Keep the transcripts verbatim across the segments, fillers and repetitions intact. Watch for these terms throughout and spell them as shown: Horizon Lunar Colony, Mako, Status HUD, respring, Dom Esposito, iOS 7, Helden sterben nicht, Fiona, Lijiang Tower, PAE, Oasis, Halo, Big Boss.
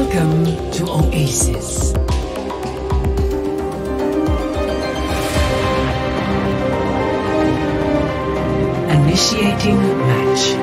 Welcome to Oasis. Initiating match.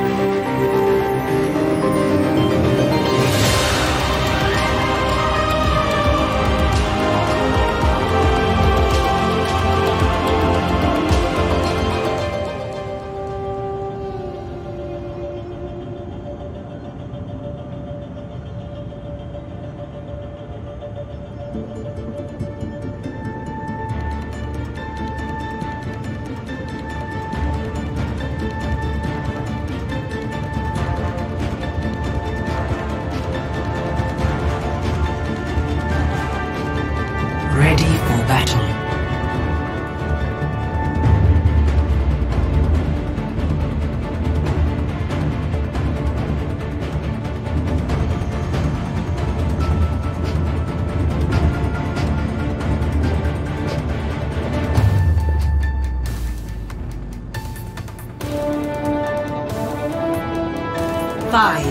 Five,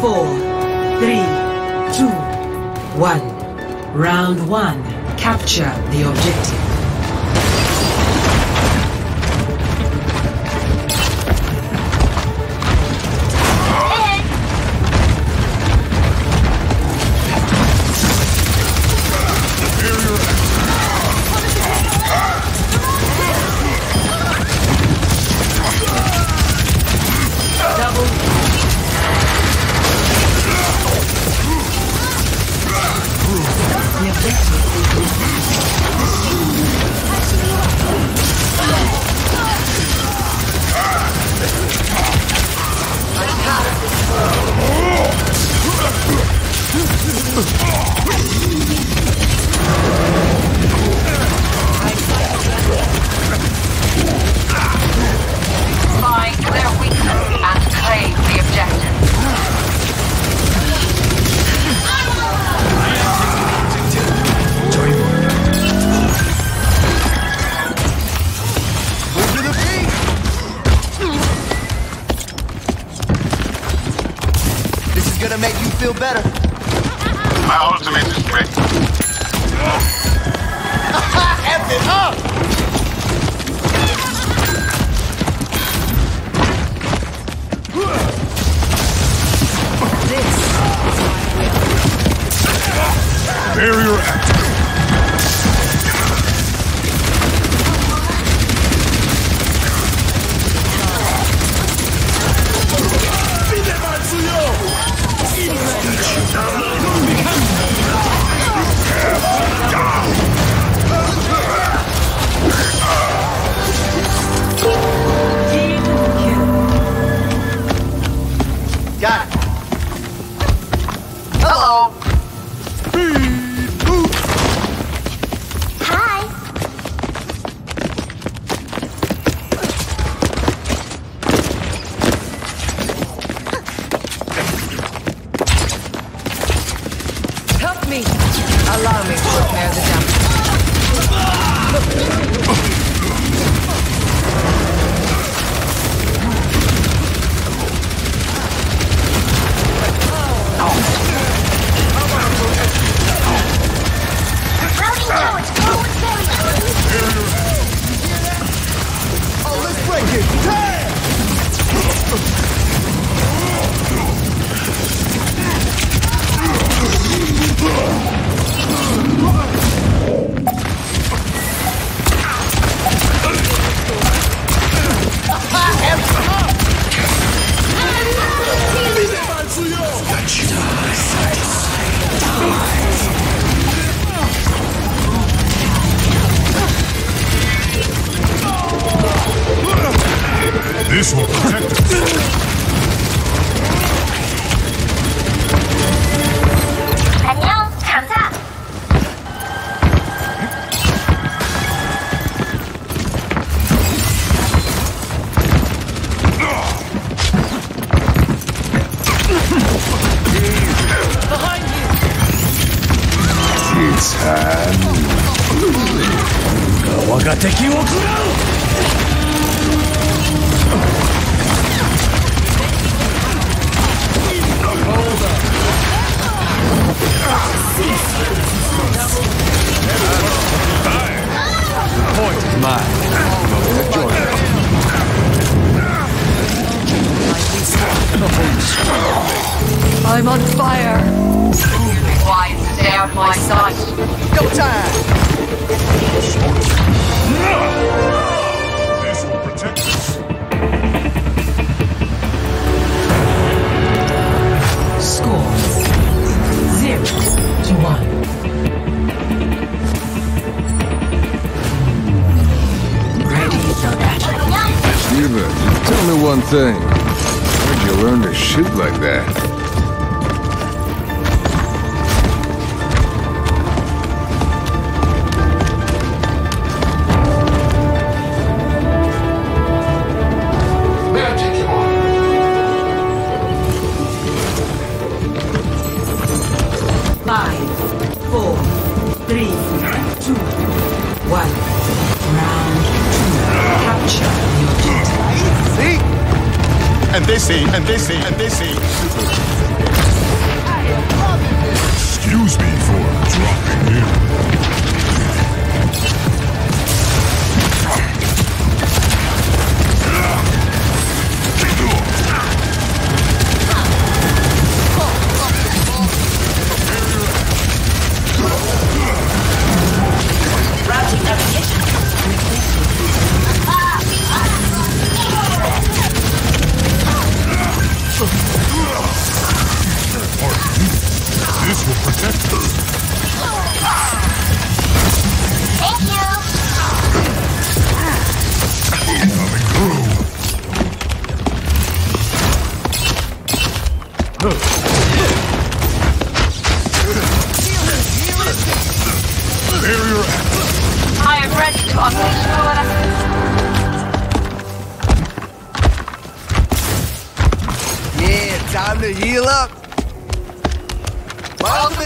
four, three, two, one. Round one. Capture the objective. This will protect us. I'm on fire. Why is it out of my sight? Go time! This will protect us. Score zero to one. Ready for battle. Steven, tell me one thing. Where'd you learn to shoot like that? And they see, and they see. Excuse me for dropping in. Routing navigation. This will protect her. Thank you. Incoming crew. Barrier active. I am ready to unleash your... Time to heal up. Well, to the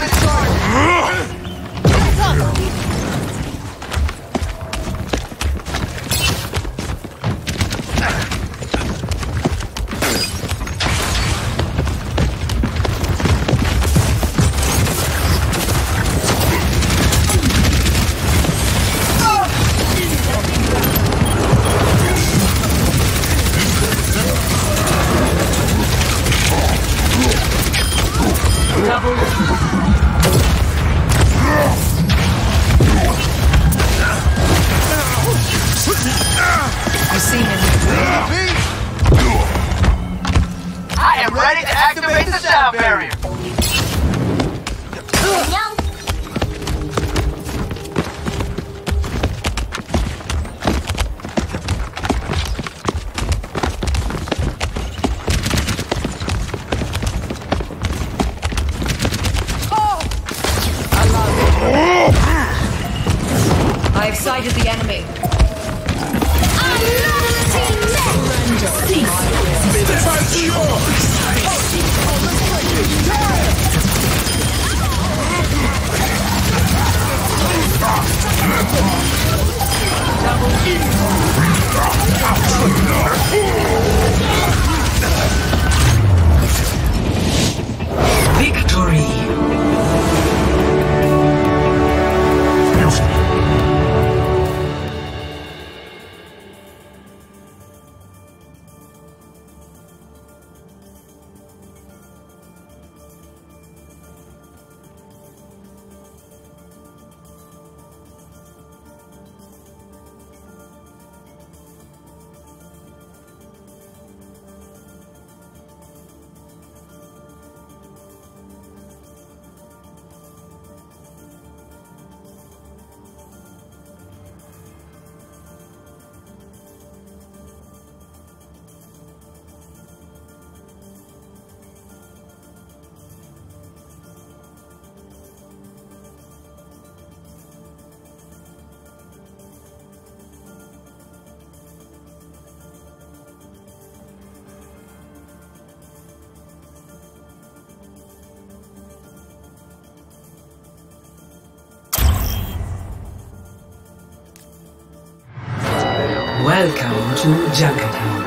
Welcome to Junkertown.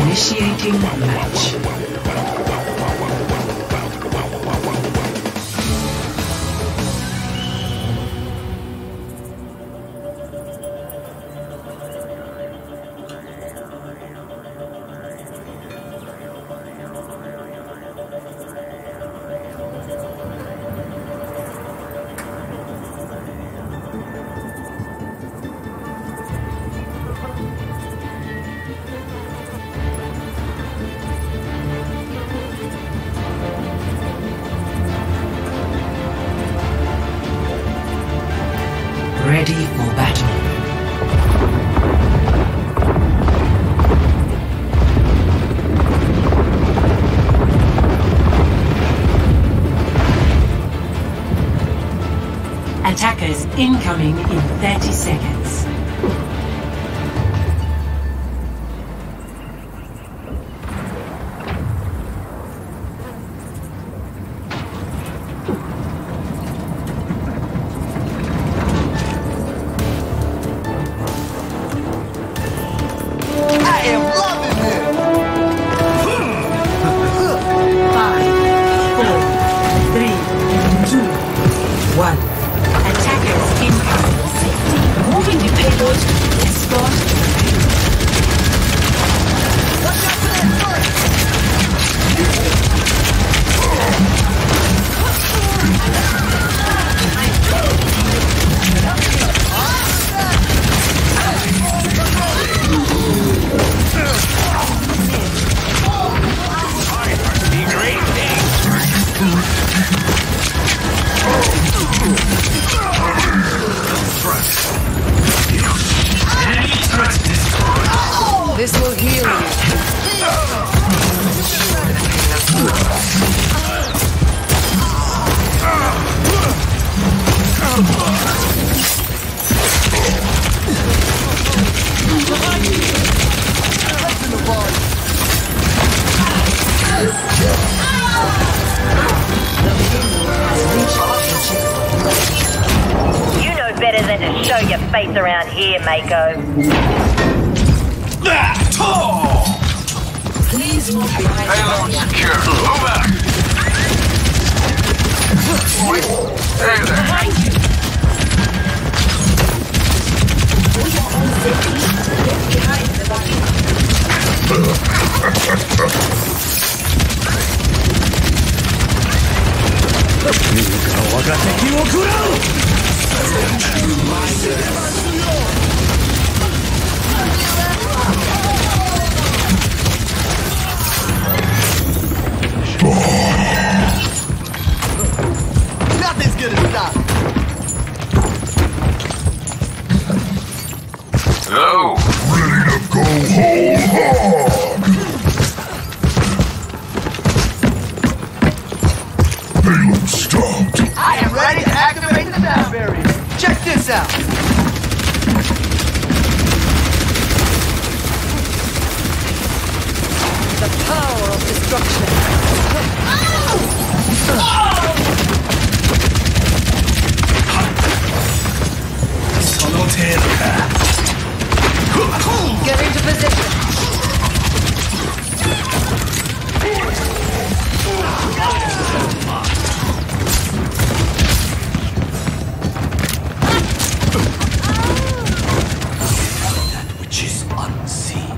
Initiating match. Attackers incoming in thirty seconds. Mako. Please move behind. Halo secure. Move back. Hey there. We are on safety. Get behind the body. Nothing's gonna stop. Hello. Ready to go whole hog. Halo stopped. I am ready to activate the sound barrier. Check this out. Power of destruction. Oh! Oh! Get into position. That which is unseen.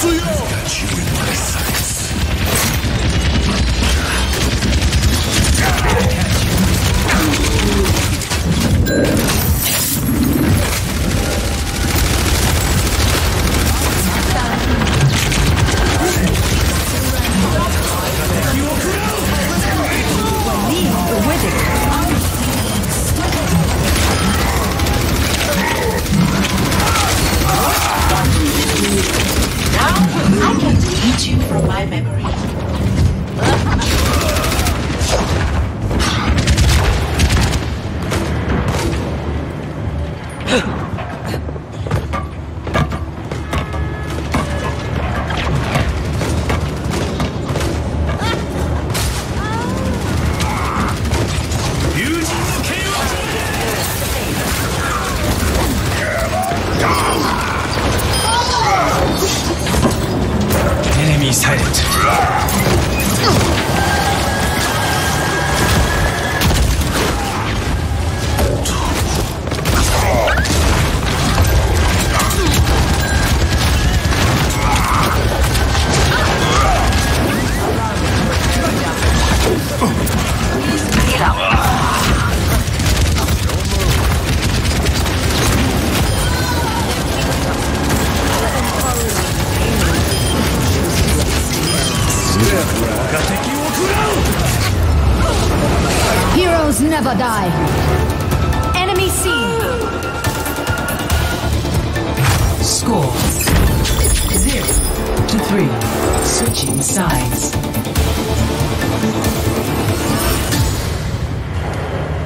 suyo.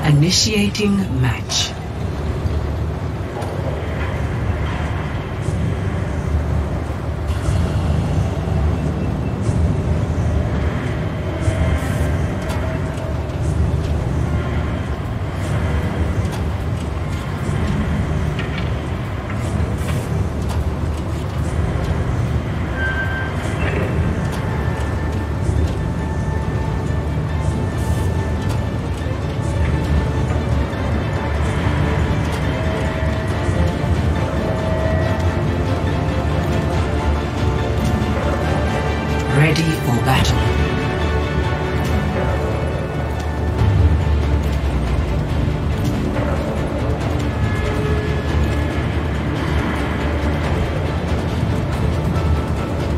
Initiating match.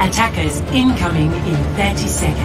Attackers incoming in thirty seconds.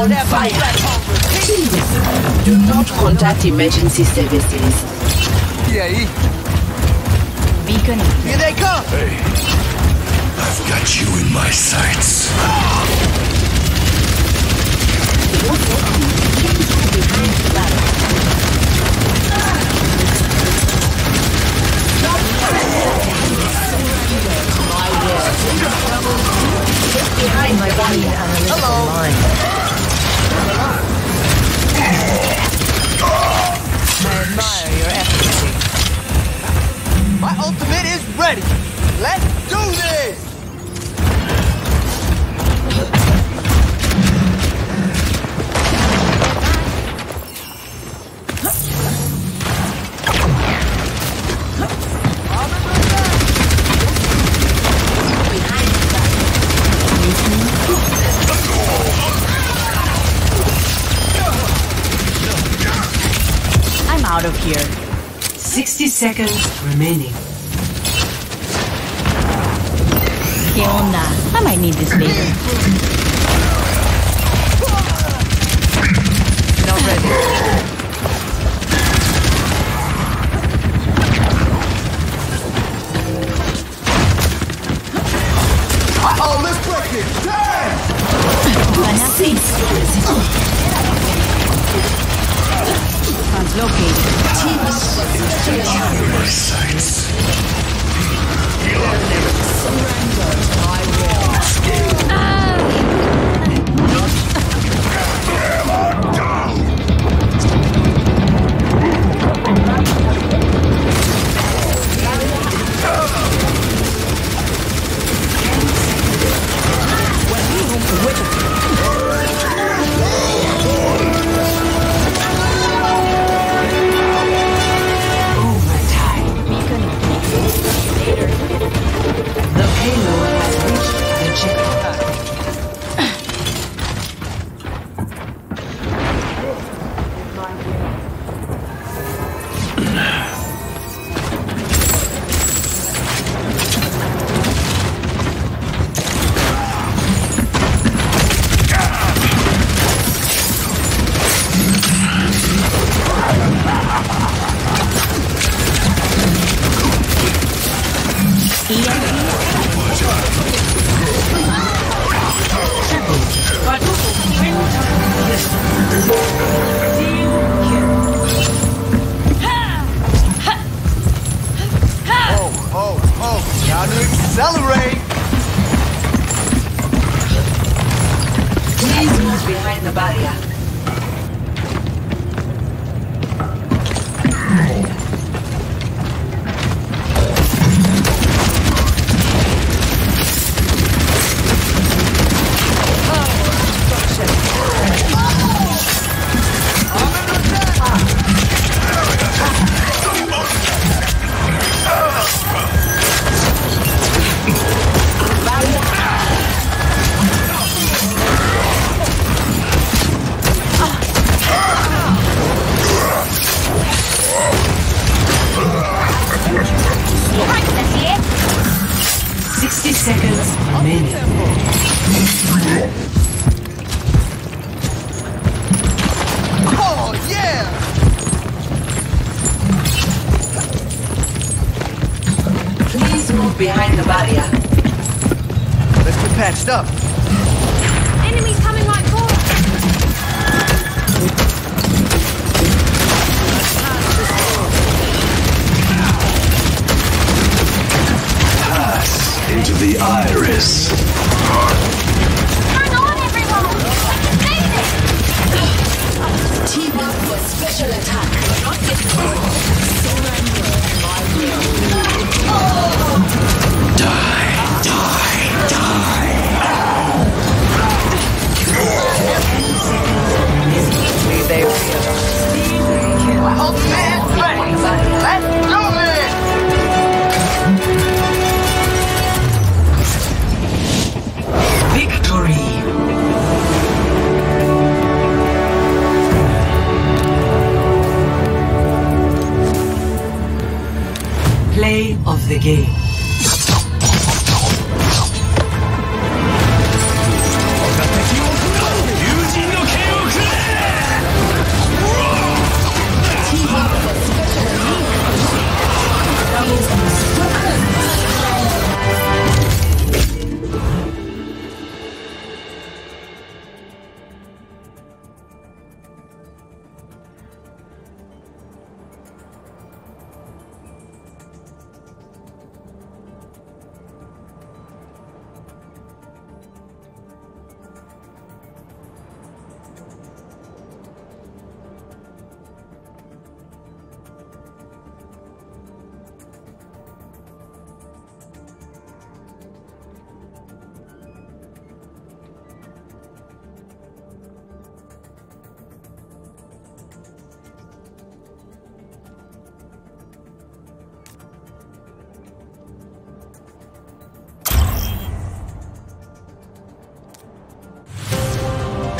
on fire! Please, do not contact emergency services. P A E. Beacon. Here they come! Hey, I've got you in my sights. Ah. Behind my body and a little line. I admire your efficacy. My ultimate is ready. Let's do this! Out of here. sixty seconds remaining. Fiona, I might need this later. Not ready. Oh, let's break it! Damn! Located. Teams. My sights. Surrender. My will. Hammer down.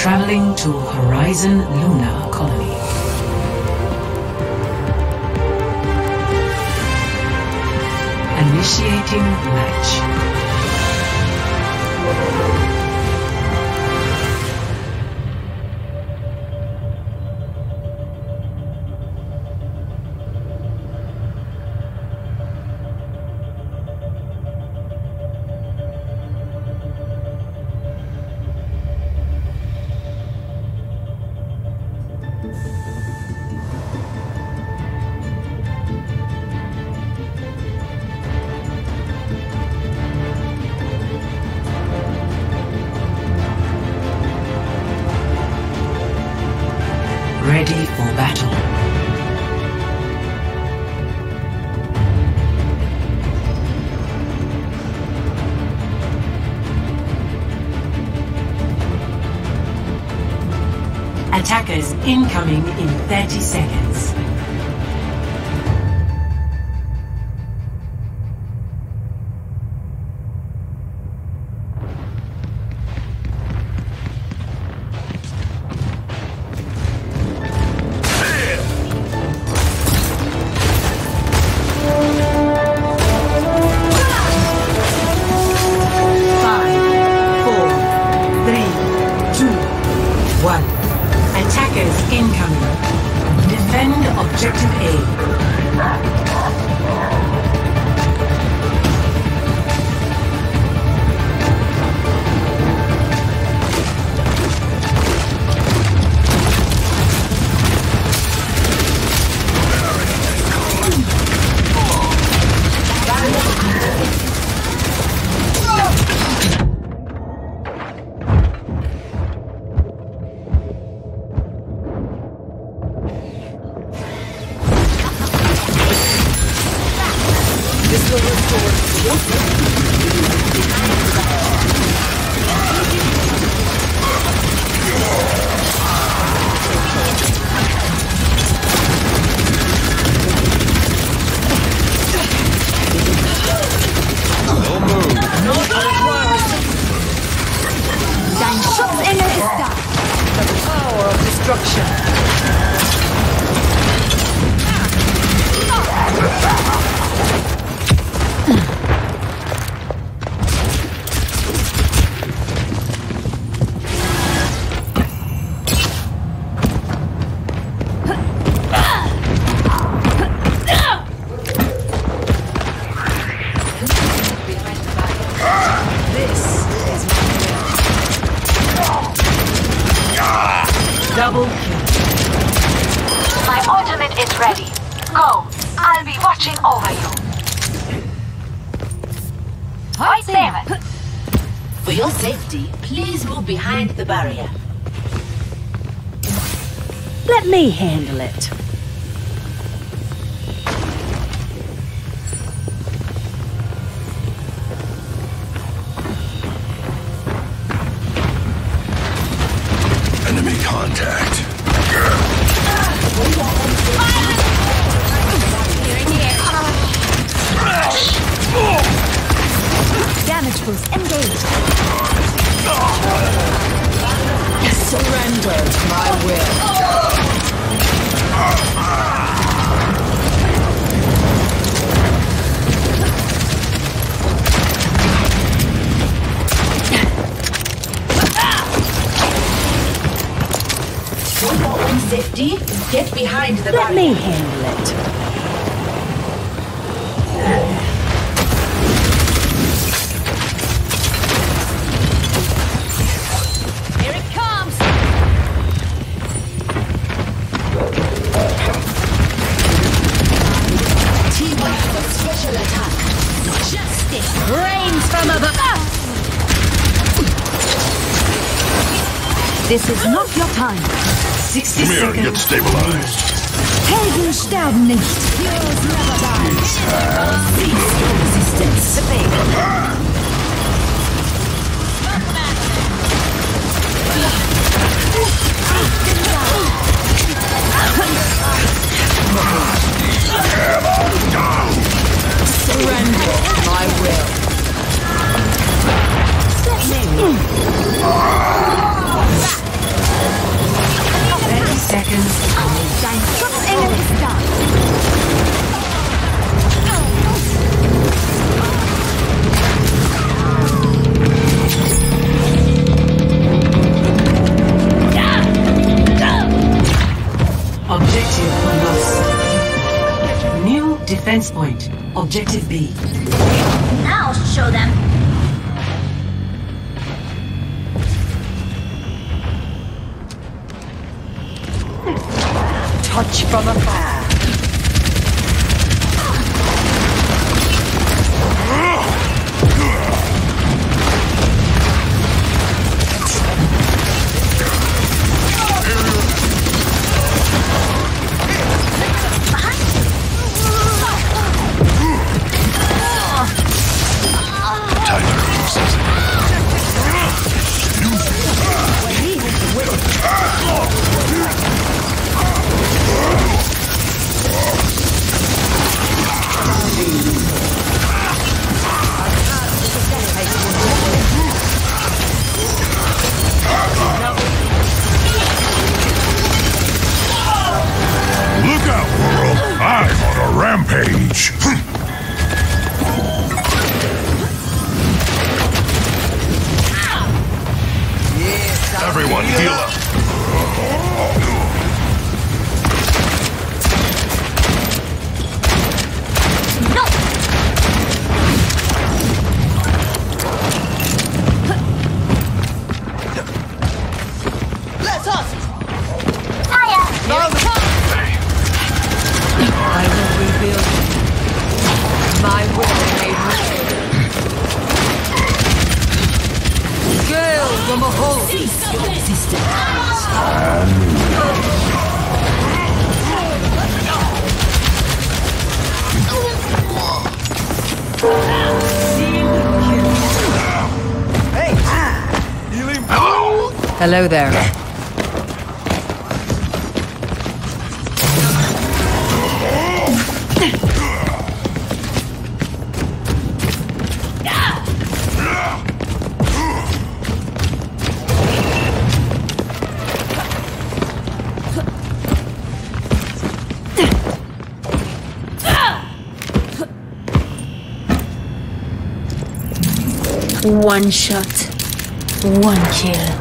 traveling to Horizon Lunar Colony. Initiating match. Ready for battle. Attackers incoming in thirty seconds. Double kill. My ultimate is ready. Go. I'll be watching over you. Point seven. For your safety, please move behind the barrier. Let me handle it. Safety, get behind the barrier. Let me handle it. Here it comes. Teamwork for special attack. Justice rains from above. This is not your time. sixty seconds. Come here, get stabilized. Helden sterben nicht. Heroes never die. Cease your resistance. The fate. Surrender my will. Step me. Back. Defense point. Objective B. I'll show them. Touch from afar. Hello there. One shot, one kill.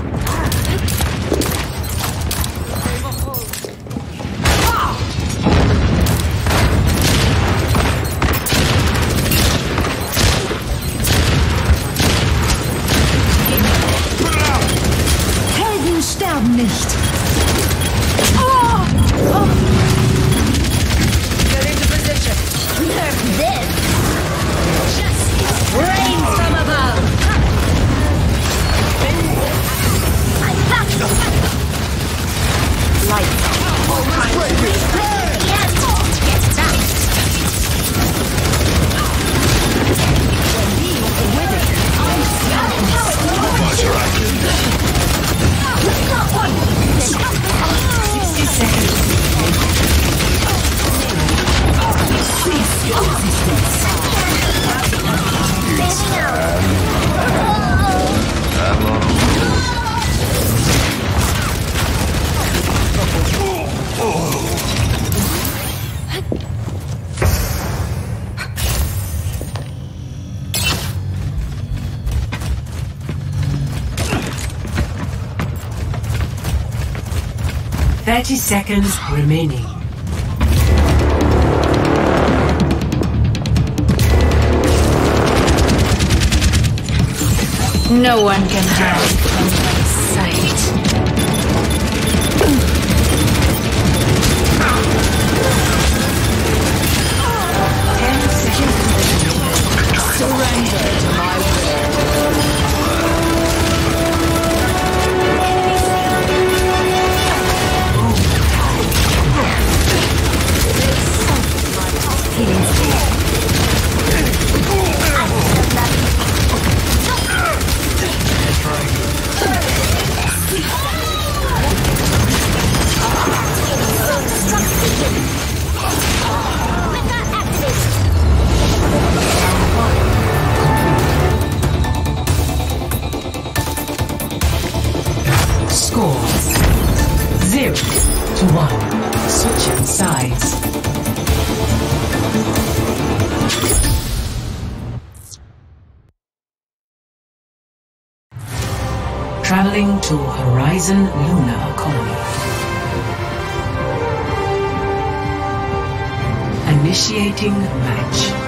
thirty seconds remaining. No one can hide from my sight. Ten seconds. Surrender to my will. Traveling to Horizon Lunar Colony. An Initiating match.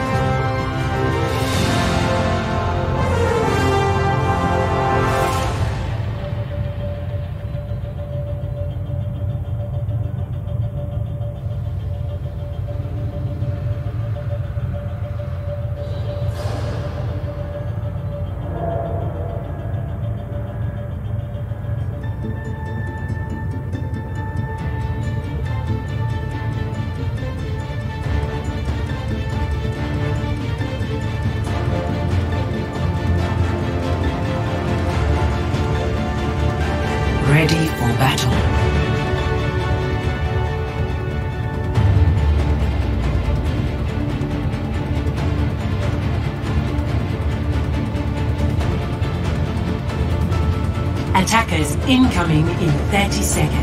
Attackers incoming in thirty seconds.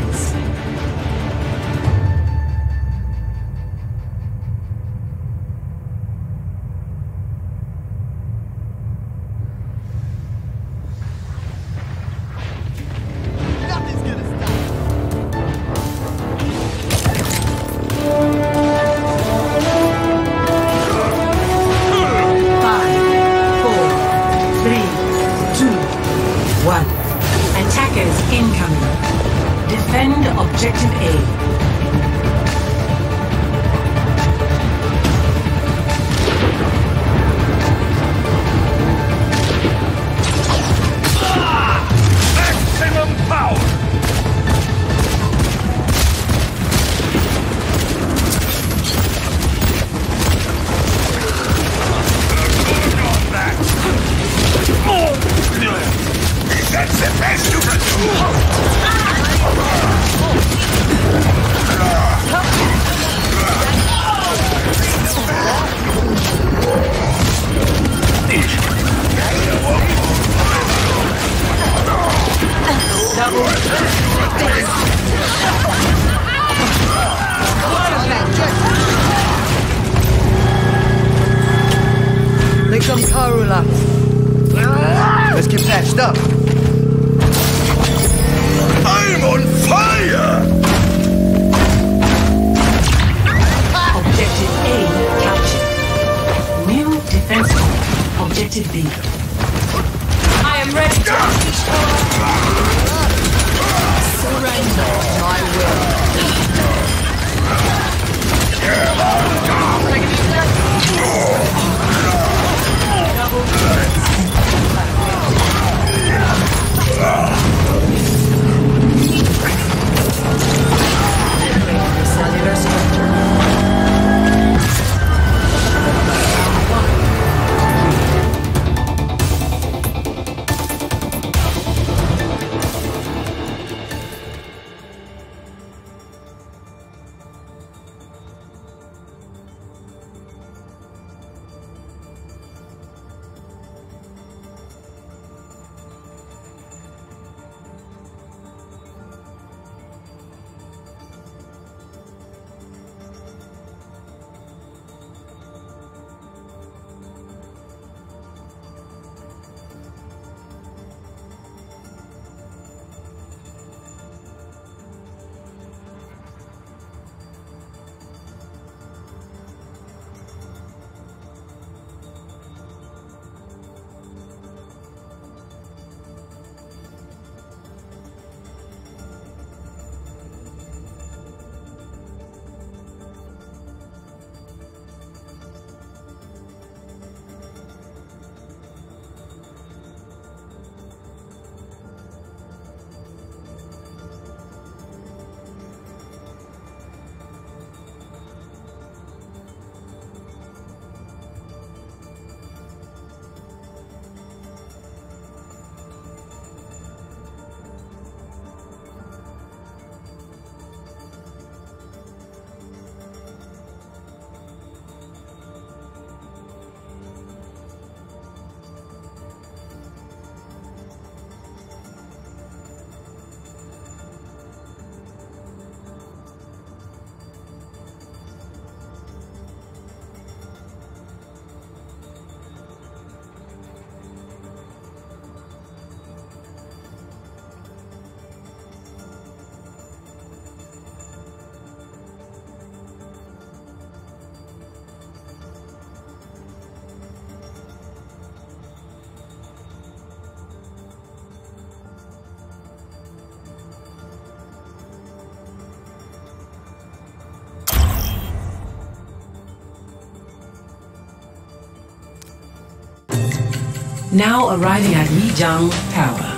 Now arriving at Lijiang Tower.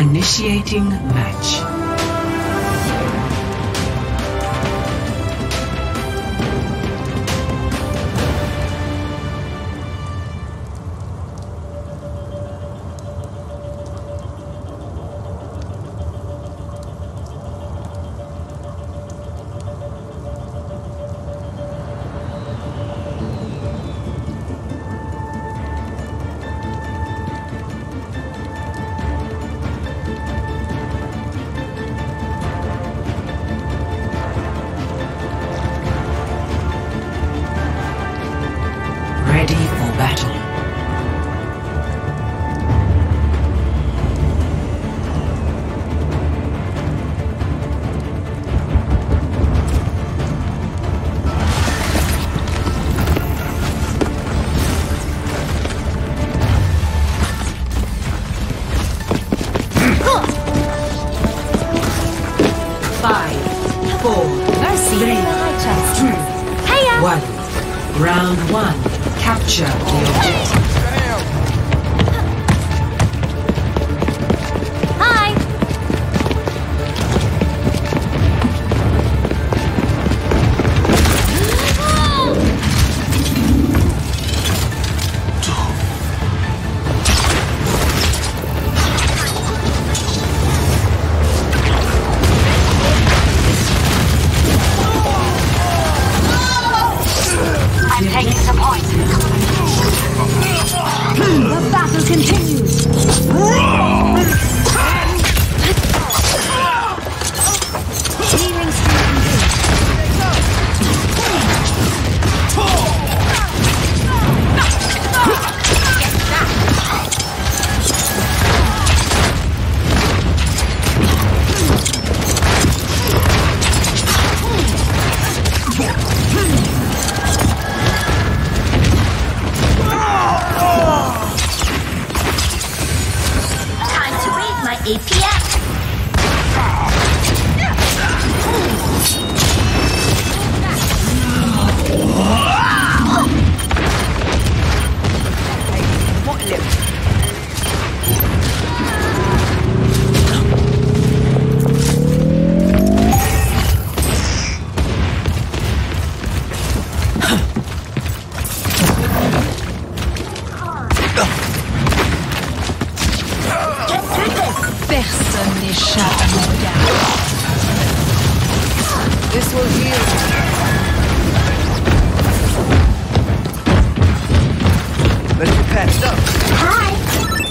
Initiating match.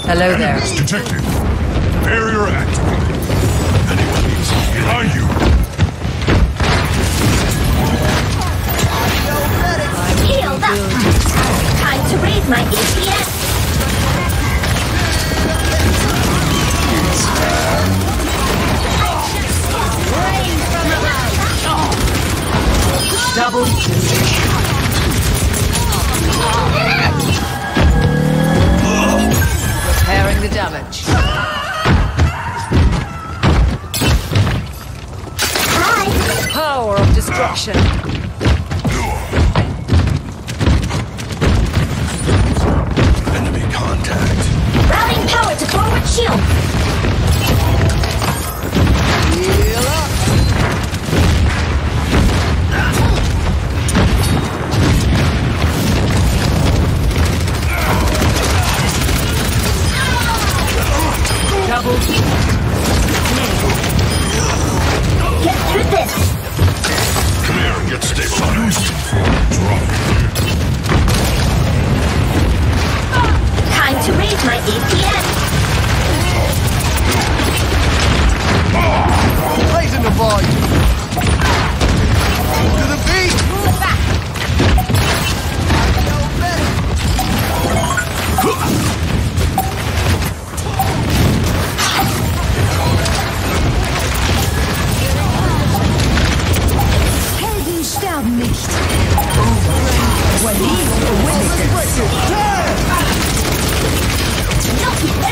Hello there. Enemies detected. Barrier activated. Anyone needs help? Where are you? I'm healed up. Time to raise my E P S. Oh. Double kill. Repairing the damage. Hi. Power of destruction. Enemy contact. Routing power to forward shield. Heal up. Double kill. Get through this. Come here and get stabilized. Drop. Time to raise my A P S. Blaze in the volume. To the beat. Move back. I know better. Nicht. Well, he's the winner.